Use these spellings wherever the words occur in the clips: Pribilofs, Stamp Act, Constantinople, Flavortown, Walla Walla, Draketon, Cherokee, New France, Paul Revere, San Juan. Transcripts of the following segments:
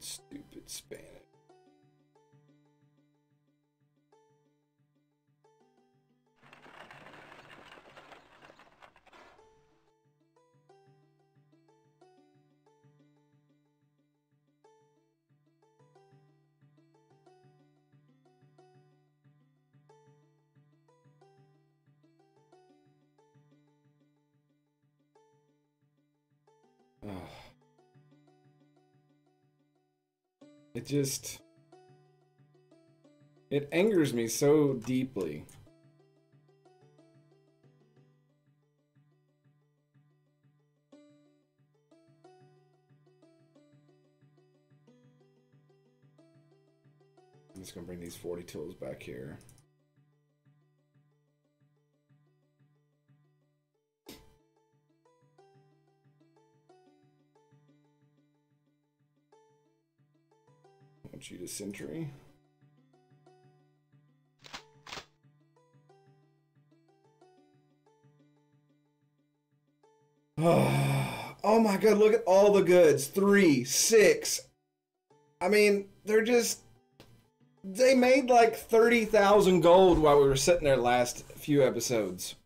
stupid Spanish. It angers me so deeply. I'm just gonna bring these 40 tools back here. You to century. Oh my god, look at all the goods. 3, 6. I mean, they're just... They made like 30,000 gold while we were sitting there last few episodes.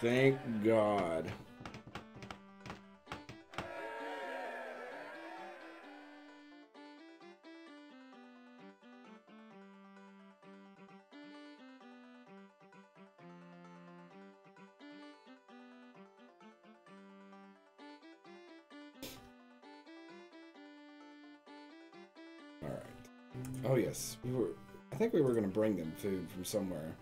Thank God. All right. Oh yes, I think we were going to bring them food from somewhere.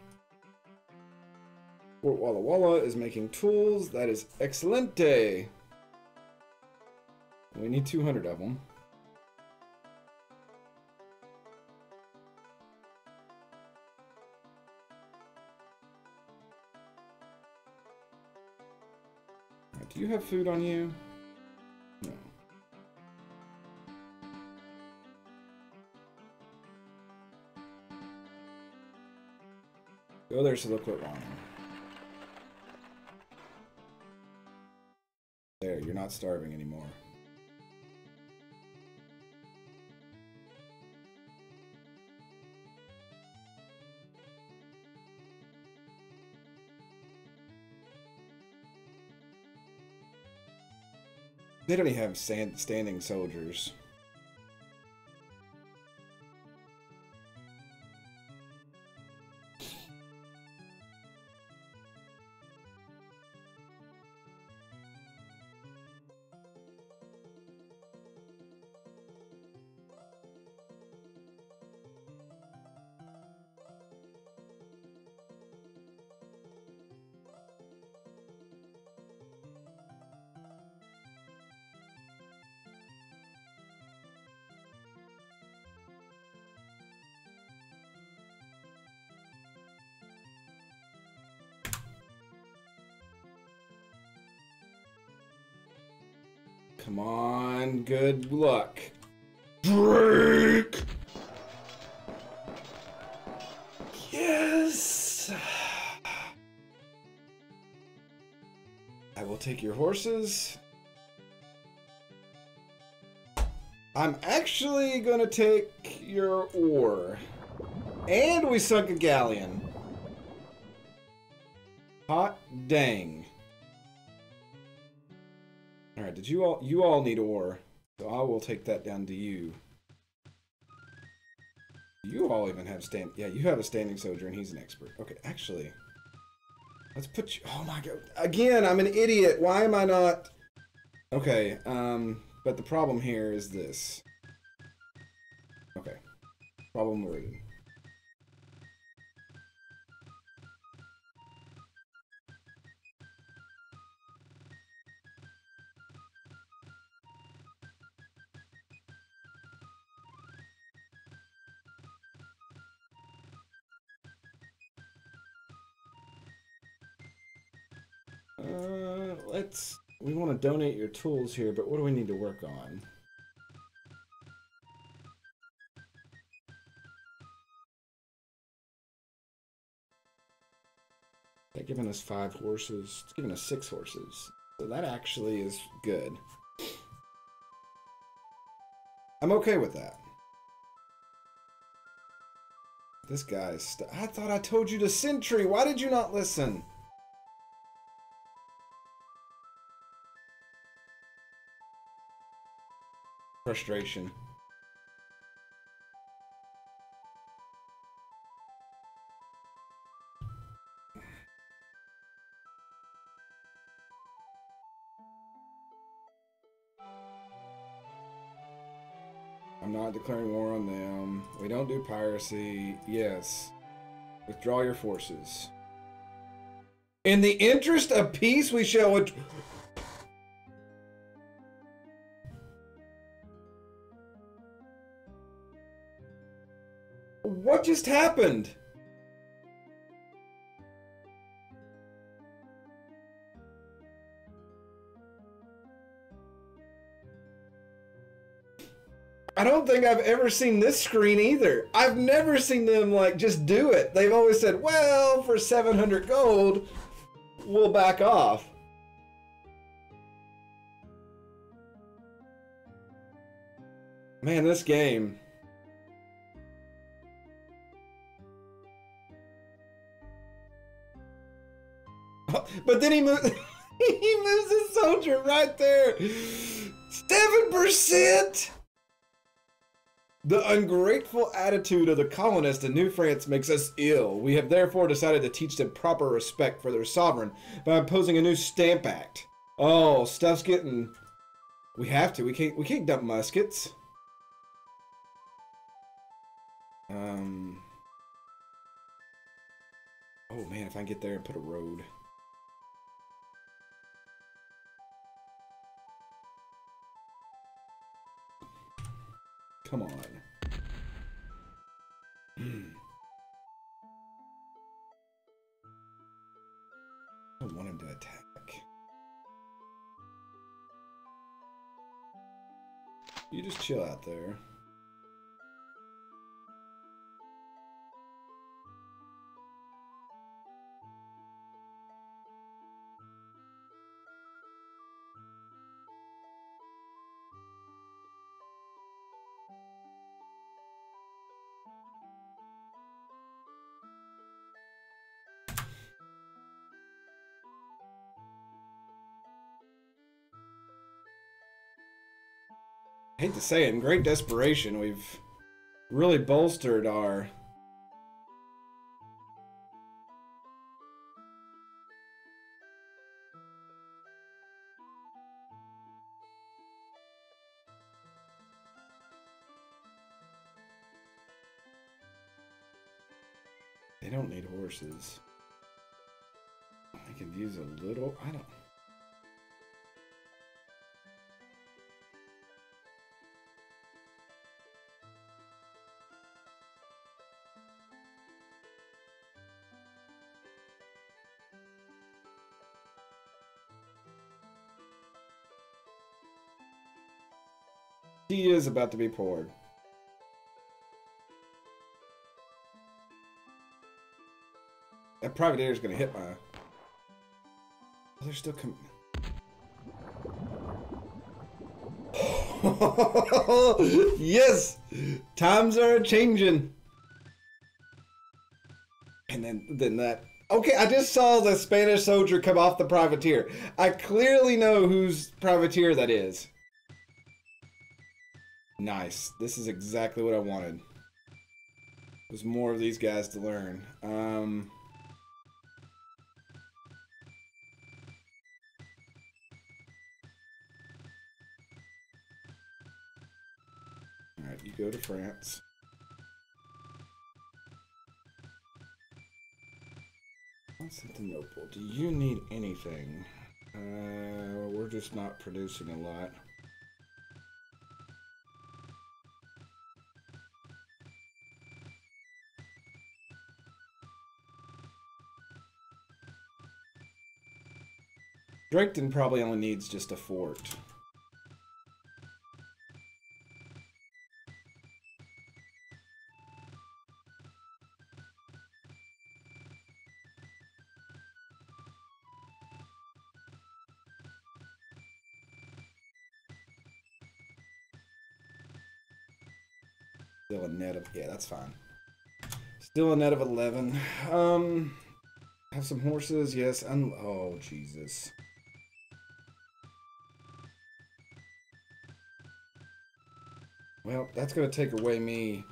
Fort Walla Walla is making tools. That is excelente. We need 200 of them. Right, do you have food on you? No. Go there so they'll quit lying. There, you're not starving anymore. They don't even have standing soldiers. Come on, good luck. Drake! Yes! I will take your horses. I'm actually gonna take your ore. And we sunk a galleon. Hot dang. Alright, did you all need ore, so I will take that down to you. You all even have yeah, you have a standing soldier and he's an expert. Okay, actually, let's put you, oh my god, again, I'm an idiot, why am I not, okay, but the problem here is this. Okay, problem reading. We want to donate your tools here, but what do we need to work on? They're giving us 5 horses. It's giving us 6 horses. So that actually is good. I'm okay with that. This guy's I thought I told you to sentry. Why did you not listen? Frustration. I'm not declaring war on them. We don't do piracy. Yes. Withdraw your forces. In the interest of peace, we shall withdraw. What just happened? I don't think I've ever seen this screen either. I've never seen them like just do it. They've always said, well, for 700 gold, we'll back off. Man, this game. But then he moves his soldier right there. 7%! The ungrateful attitude of the colonists in New France makes us ill. We have therefore decided to teach them proper respect for their sovereign by imposing a new Stamp Act. Oh, stuff's getting... We have to. We can't dump muskets. Oh, man, if I can get there and put a road... Come on. I don't want him to attack. You just chill out there. I hate to say it, in great desperation, we've really bolstered our... They don't need horses. I could use a little... I don't... He is about to be poured. That privateer is going to hit my... Oh, they're still coming. Yes! Times are a-changing. And then that... Okay, I just saw the Spanish soldier come off the privateer. I clearly know whose privateer that is. Nice. This is exactly what I wanted. There's more of these guys to learn. Alright, you go to France. Constantinople, do you need anything? We're just not producing a lot. Draketon probably only needs just a fort. Still a net of, yeah, that's fine. Still a net of 11. Have some horses, yes. Oh, Jesus. Well, that's going to take away me.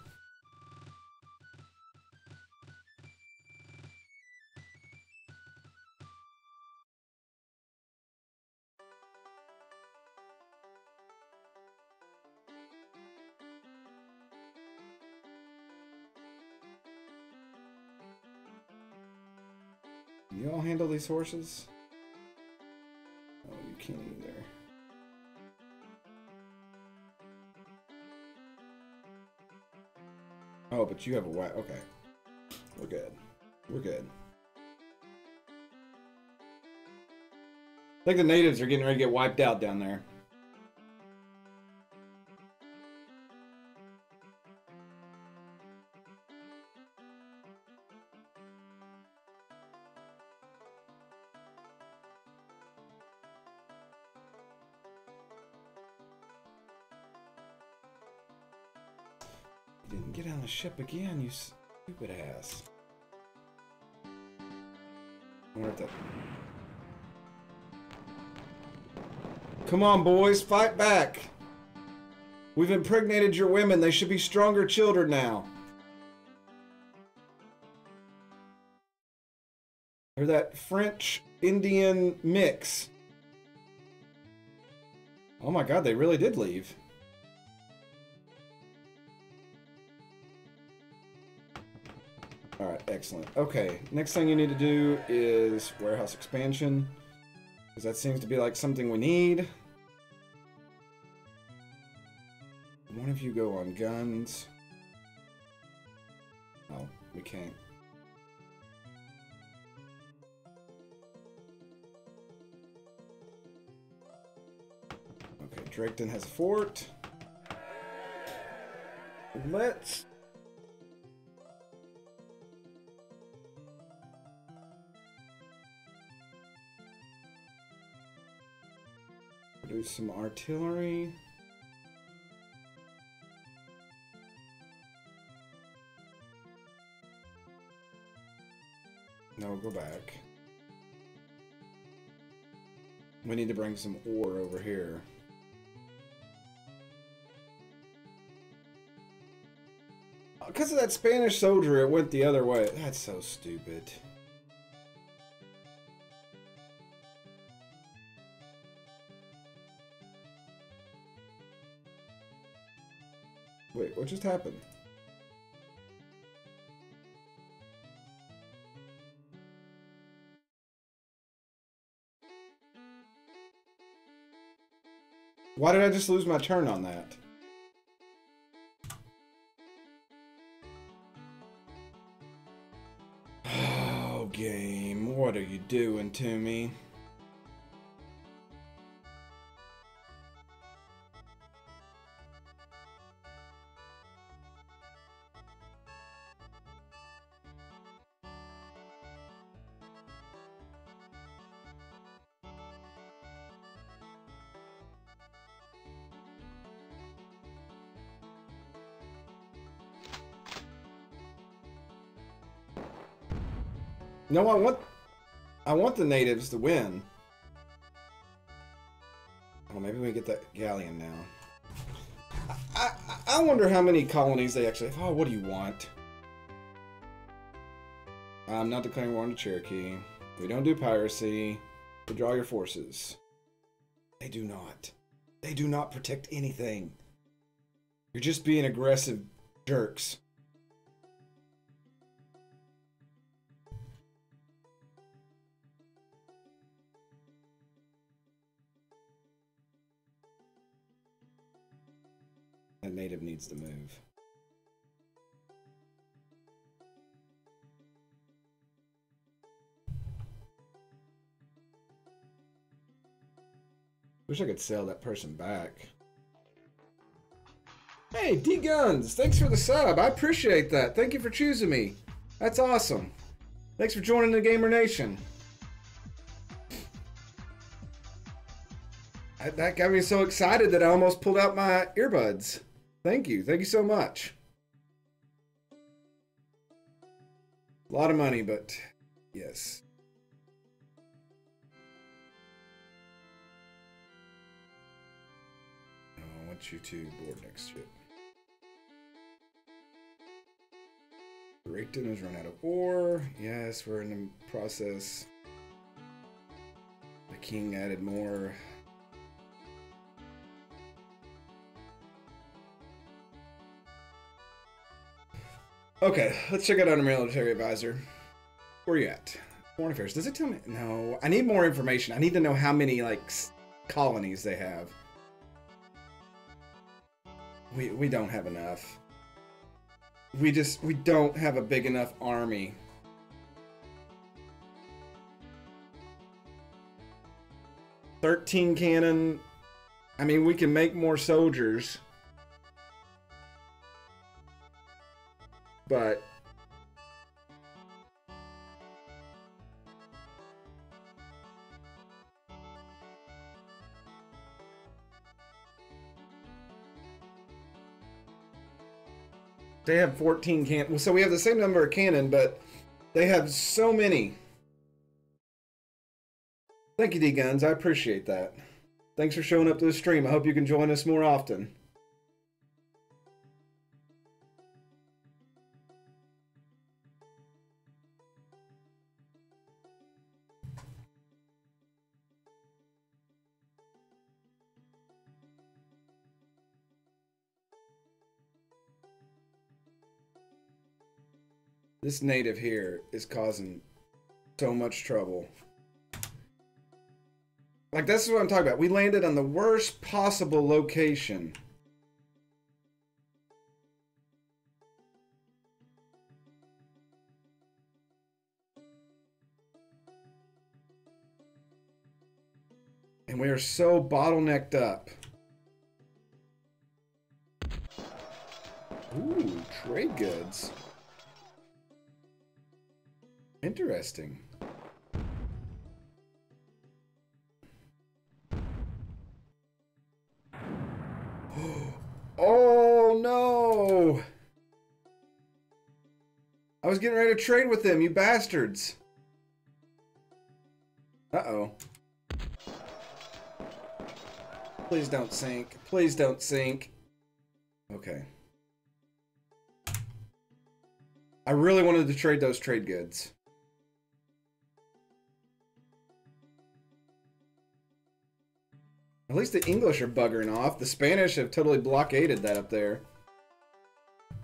Y'all handle these horses? Oh, you can't either. Oh, but you have a white. Okay. We're good. We're good. I think the natives are getting ready to get wiped out down there. Didn't get on the ship again, you stupid ass. What the? Come on, boys, fight back. We've impregnated your women. They should be stronger children now. Or that French-Indian mix. Oh my God, they really did leave. Alright, excellent. Okay, next thing you need to do is warehouse expansion, because that seems to be like something we need. One of you go on guns. Oh, we can't. Okay, Draketon has a fort. Let's... do some artillery. No, go back. We need to bring some ore over here. Because of that Spanish soldier, it went the other way. That's so stupid. Wait, what just happened? Why did I just lose my turn on that? Oh, game, what are you doing to me? No, I want the natives to win. Oh, maybe we get that galleon now. I wonder how many colonies they actually have. Oh, what do you want? I'm not declaring war on the Cherokee. We don't do piracy. Withdraw your forces. They do not. They do not protect anything. You're just being aggressive jerks. That native needs to move. Wish I could sell that person back. Hey, D Guns, thanks for the sub. I appreciate that. Thank you for choosing me. That's awesome. Thanks for joining the Gamer Nation. That got me so excited that I almost pulled out my earbuds. Thank you so much. A lot of money, but yes. I want you to board next ship. Draketon has run out of ore. Yes, we're in the process. The king added more. Okay, let's check out our military advisor. Where are you at? Foreign affairs. Does it tell me? No, I need more information. I need to know how many like colonies they have. We don't have enough. We don't have a big enough army. $13 cannon. I mean, we can make more soldiers. But they have 14 cannon. So we have the same number of cannon, but they have so many. Thank you, D Guns. I appreciate that. Thanks for showing up to the stream. I hope you can join us more often. This native here is causing so much trouble. Like, this is what I'm talking about. We landed on the worst possible location. And we are so bottlenecked up. Ooh, trade goods. Interesting. Oh no! I was getting ready to trade with them, you bastards! Uh-oh. Please don't sink. Please don't sink. Okay. I really wanted to trade those trade goods. At least the English are buggering off. The Spanish have totally blockaded that up there.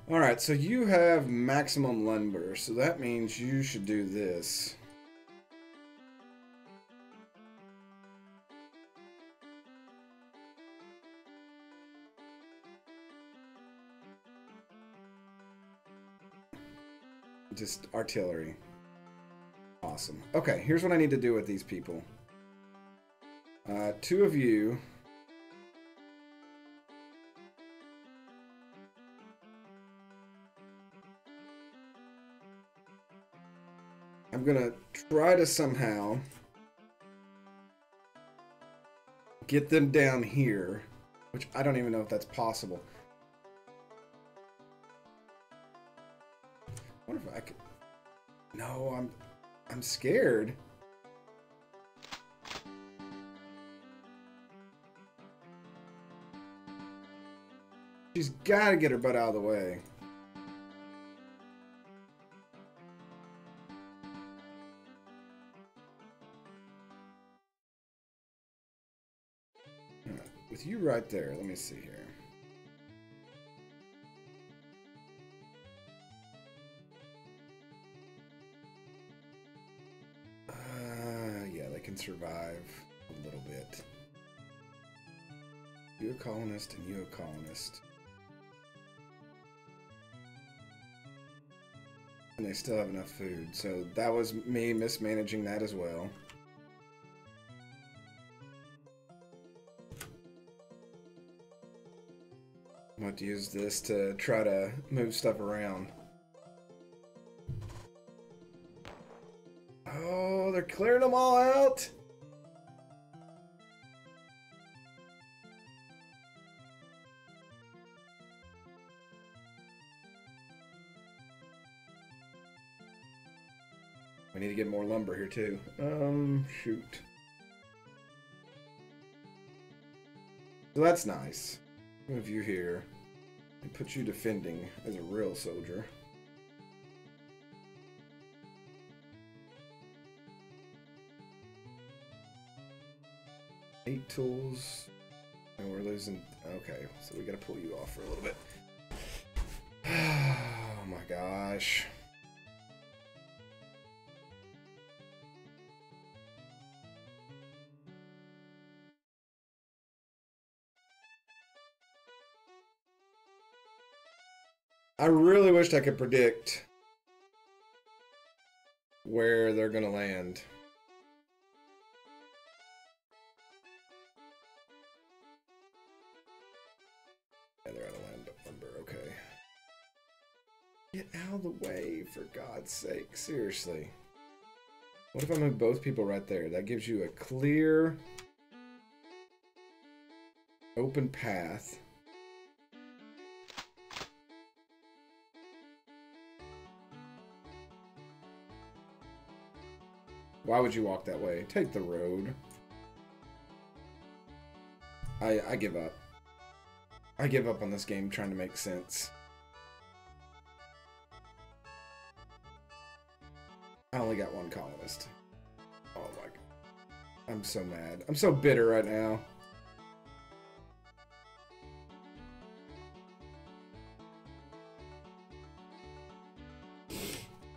Alright, so you have maximum lumber, so that means you should do this. Just artillery. Awesome. Okay, here's what I need to do with these people. Two of you. I'm gonna try to somehow get them down here, which I don't even know if that's possible. What if I could? No, I'm scared. She's got to get her butt out of the way. With you right there, let me see here. Yeah, they can survive a little bit. You a colonist and you a colonist. And they still have enough food, so that was me mismanaging that as well. I'm going to use this to try to move stuff around. Oh, they're clearing them all out! We need to get more lumber here too. Shoot. So that's nice. Move you here and put you defending as a real soldier. Eight tools, and we're losing. Okay, so we gotta pull you off for a little bit. Oh my gosh. I really wished I could predict where they're going to land. Yeah, they're out of land number, okay. Get out of the way, for God's sake, seriously. What if I move both people right there? That gives you a clear, open path. Why would you walk that way? Take the road. I give up. I give up on this game trying to make sense. I only got one colonist. Oh my God. I'm so mad. I'm so bitter right now.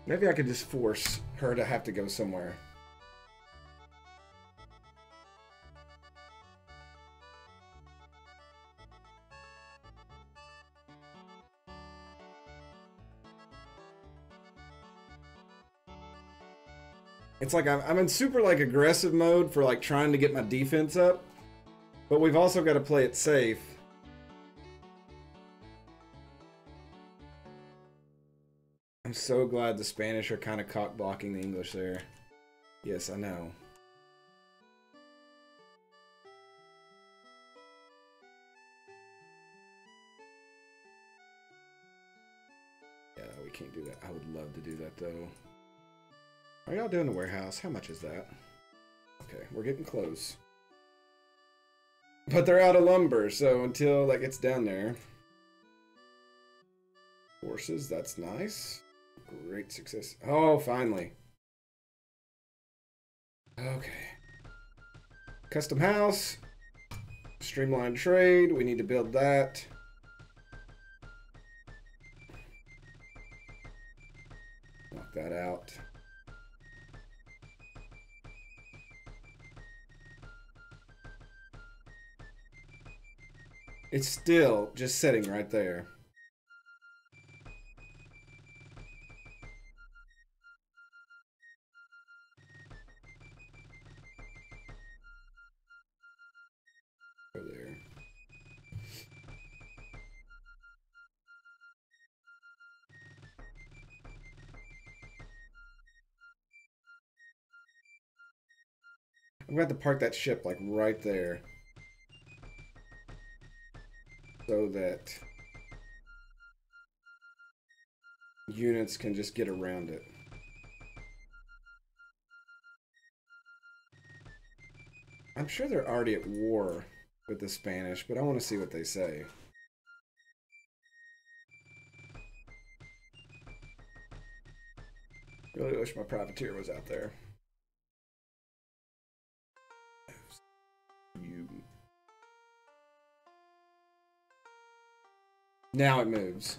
Maybe I could just force her to have to go somewhere. It's like I'm in super like aggressive mode for like trying to get my defense up, but we've also got to play it safe. I'm so glad the Spanish are kind of cock blocking the English there. Yes, I know. Yeah, we can't do that. I would love to do that though. Are y'all doing the warehouse? How much is that? Okay, we're getting close. But they're out of lumber, so until that gets down there. Horses, that's nice. Great success. Oh, finally. Okay. Custom house. Streamlined trade. We need to build that. Knock that out. It's still just sitting right there. Over there. I'm gonna have to park that ship like right there. So that units can just get around it. I'm sure they're already at war with the Spanish, but I want to see what they say. Really wish my privateer was out there. Now it moves.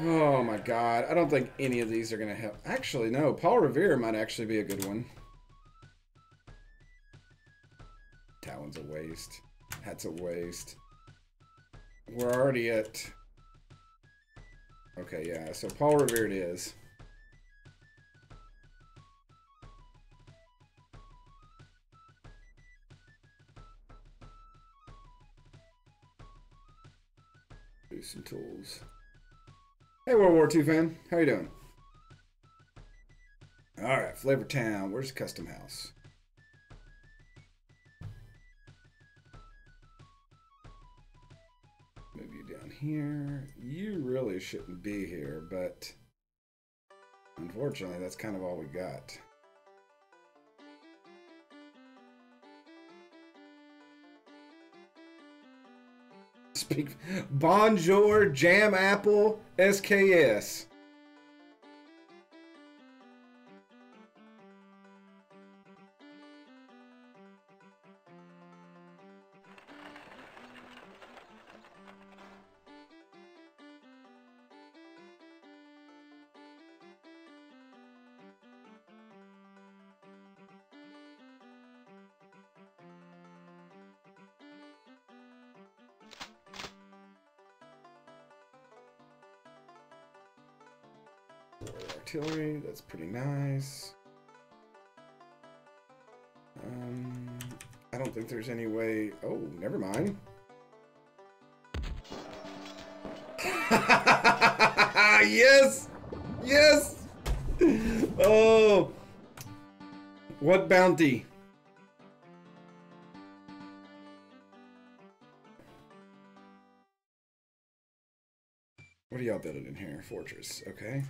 Oh my God. I don't think any of these are going to help. Actually, no. Paul Revere might actually be a good one. That one's a waste. That's a waste. We're already at... Okay, yeah. So Paul Revere it is. Some tools. Hey, World War II fan, how you doing? All right, Flavortown. Where's the custom house? Move you down here. You really shouldn't be here, but Unfortunately, that's kind of all we got. Speak Bonjour, Jam Apple, SKS. Artillery, that's pretty nice. I don't think there's any way. Oh, never mind. Yes, yes. Oh, what bounty? What are y'all building in here? Fortress, okay.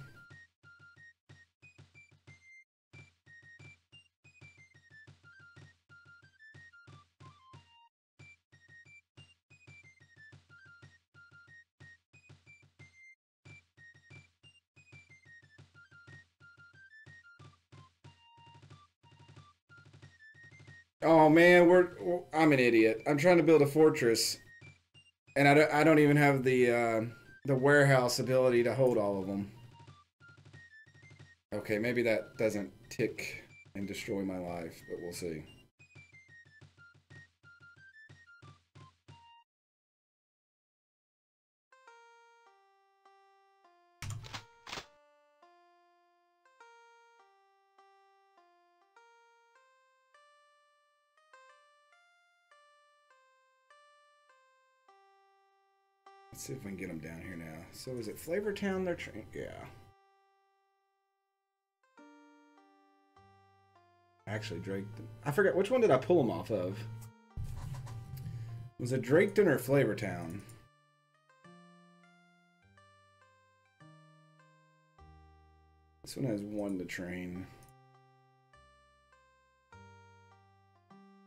Oh man, I'm an idiot. I'm trying to build a fortress, and I don't even have the warehouse ability to hold all of them. Okay, maybe that doesn't tick and destroy my life, but we'll see. Let's see if we can get them down here now. So is it Flavortown they're trying? Yeah. Actually, Draketon. I forgot, which one did I pull them off of? Was it Draketon or Flavortown? This one has one to train.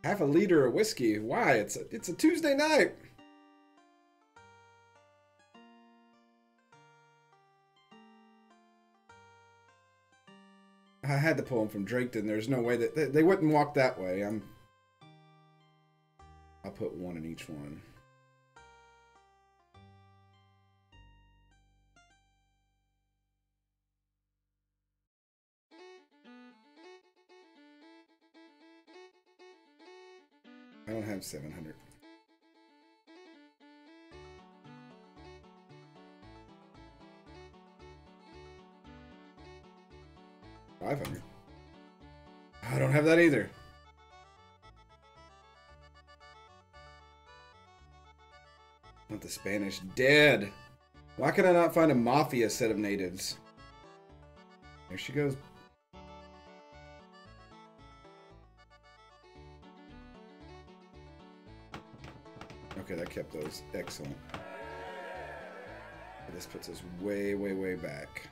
Half a liter of whiskey. Why? It's a Tuesday night. I had to pull them from Draketon. There's no way that they wouldn't walk that way. I'll put one in each one. I don't have 700. I don't have that either. Not the Spanish dead. Why can I not find a mafia set of natives? There she goes. Okay, that kept those. Excellent. This puts us way, way, way back.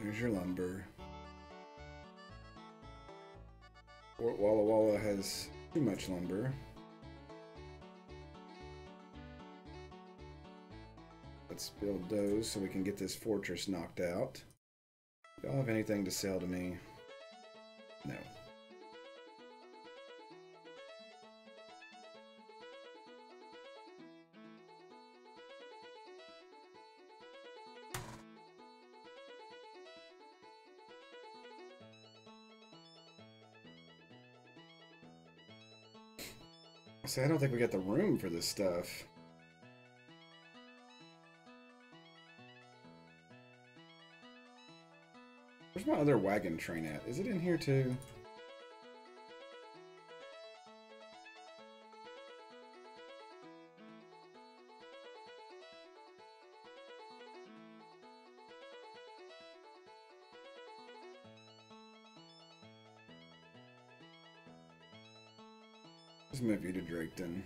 There's your lumber. Fort Walla Walla has too much lumber. Let's build those so we can get this fortress knocked out. Y'all have anything to sell to me? No. So I don't think we got the room for this stuff. Where's my other wagon train at? Is it in here too? Let's move you to Draketon.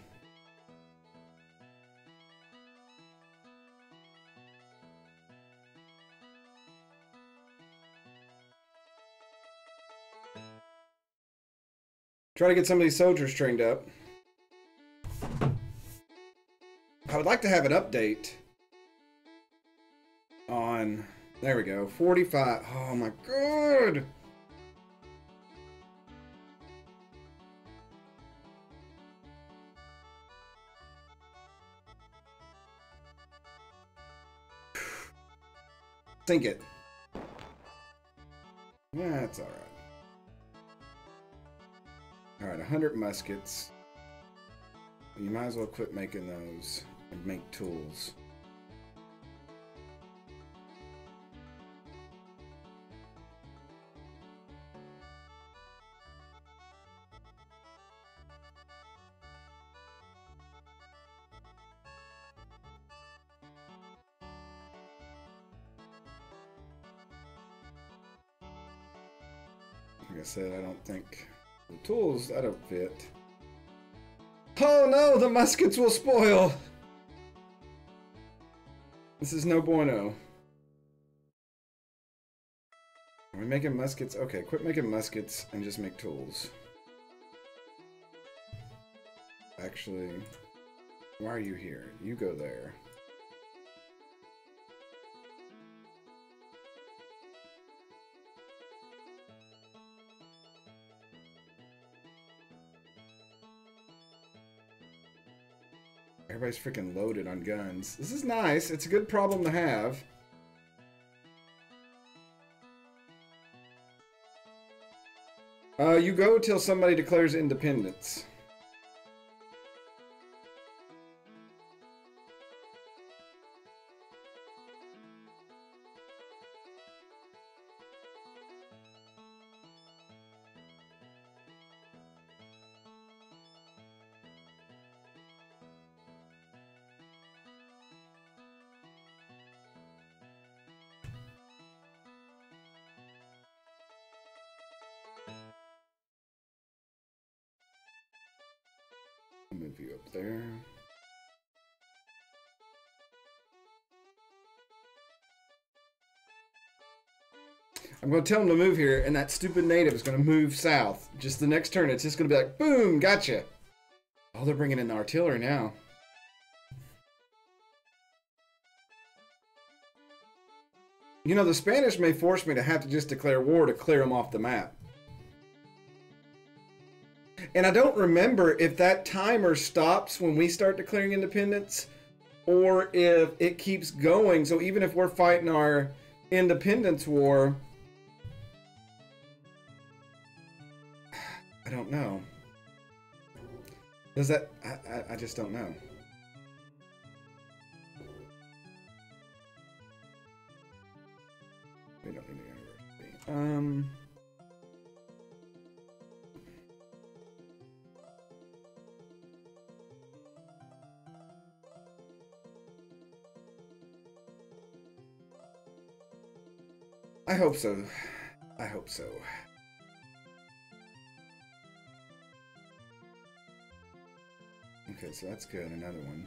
Try to get some of these soldiers trained up. I would like to have an update on... There we go. 45. Oh my god! Sink it. Yeah, that's alright. Alright, 100 muskets. You might as well quit making those and make tools. Like I said, I don't think the tools, that'll fit. Oh no, the muskets will spoil! This is no bueno. Are we making muskets? Okay, quit making muskets and just make tools. Actually, why are you here? You go there. Everybody's freaking loaded on guns. This is nice. It's a good problem to have. You go till somebody declares independence. Move you up there. I'm going to tell him to move here, and that stupid native is going to move south. Just the next turn, it's just going to be like, boom, gotcha. Oh, they're bringing in the artillery now. You know, the Spanish may force me to have to just declare war to clear them off the map. And I don't remember if that timer stops when we start declaring independence or if it keeps going. So even if we're fighting our independence war, I don't know. Does that... I just don't know. We don't need a university. I hope so. I hope so. Okay, so that's good. Another one.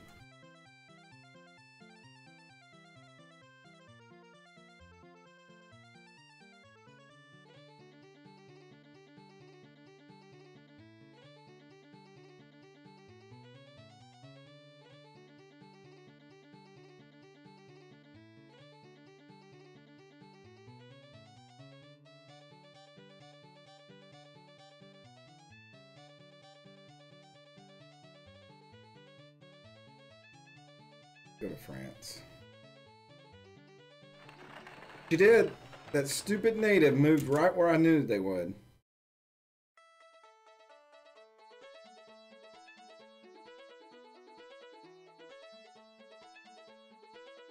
Go to France. She did. That stupid native moved right where I knew they would.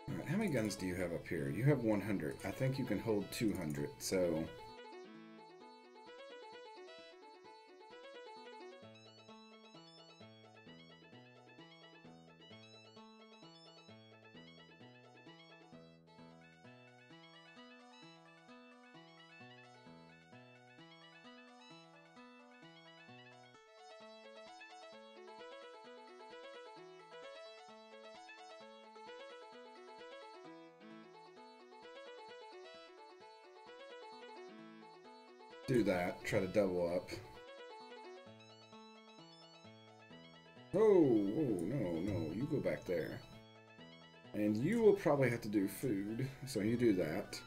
All right, how many guns do you have up here? You have 100. I think you can hold 200, so... do that. Try to double up. Oh, no, you go back there. And you will probably have to do food, so you do that.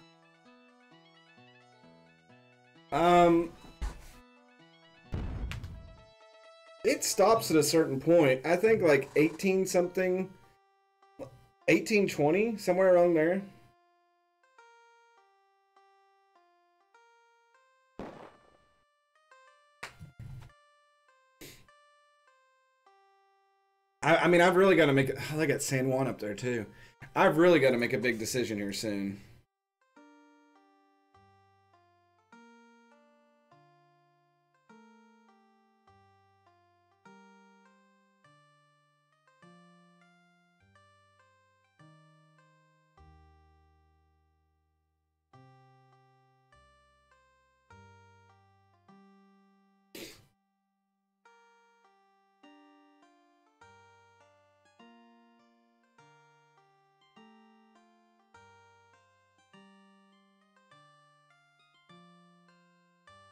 It stops at a certain point. I think like 18 something, 1820, somewhere around there. I mean, I've really got to make it. Oh, I got San Juan up there too. I've really got to make a big decision here soon.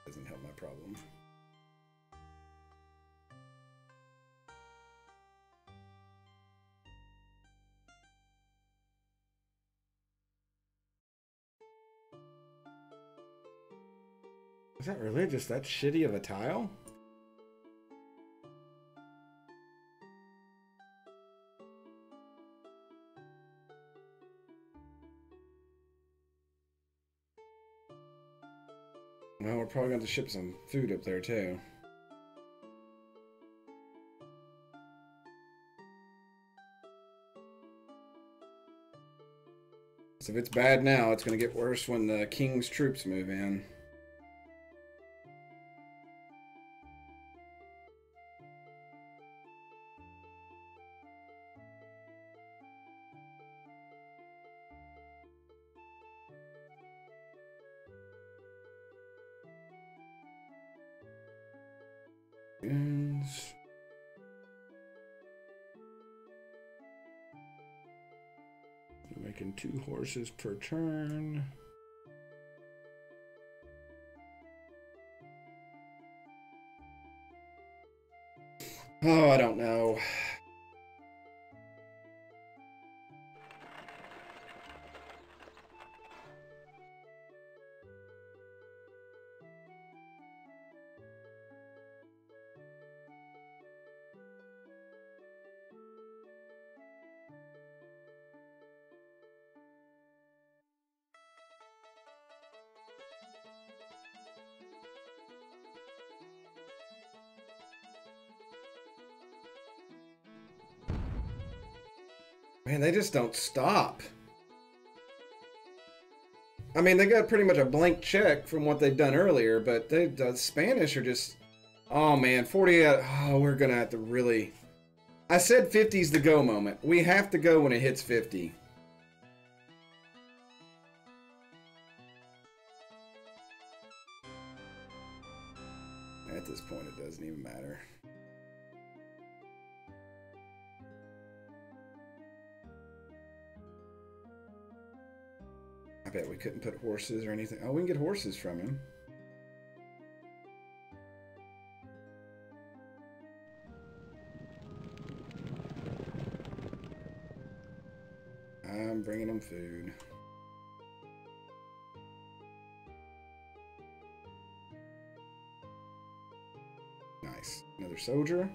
Doesn't help my problem. Is that really just that shitty of a tile? Well, we're probably going to ship some food up there, too. So if it's bad now, it's going to get worse when the king's troops move in. Making 2 horses per turn. Oh, I don't know. Man, they just don't stop. I mean, they got pretty much a blank check from what they've done earlier, but the Spanish are just... Oh, man, 48... Oh, we're going to have to really... I said 50's the go moment. We have to go when it hits 50. At this point, it doesn't even matter. I bet we couldn't put horses or anything. Oh, we can get horses from him. I'm bringing him food. Nice. Another soldier.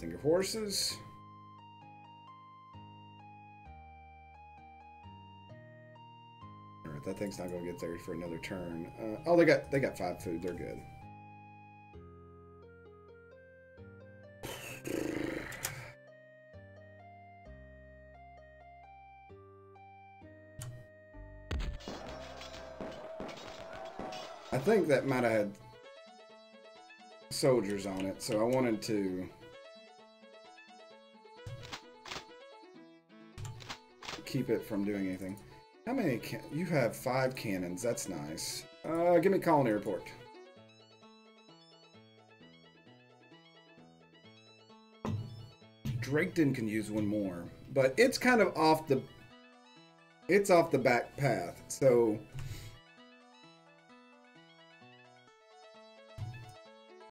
Finger horses. All right, that thing's not gonna get there for another turn. Oh, they got 5 food. They're good. I think that might have had soldiers on it, so I wanted to. Keep it from doing anything. How many can you have? 5 cannons. That's nice. Give me colony report. Draketon can use one more, but it's kind of off the back path. So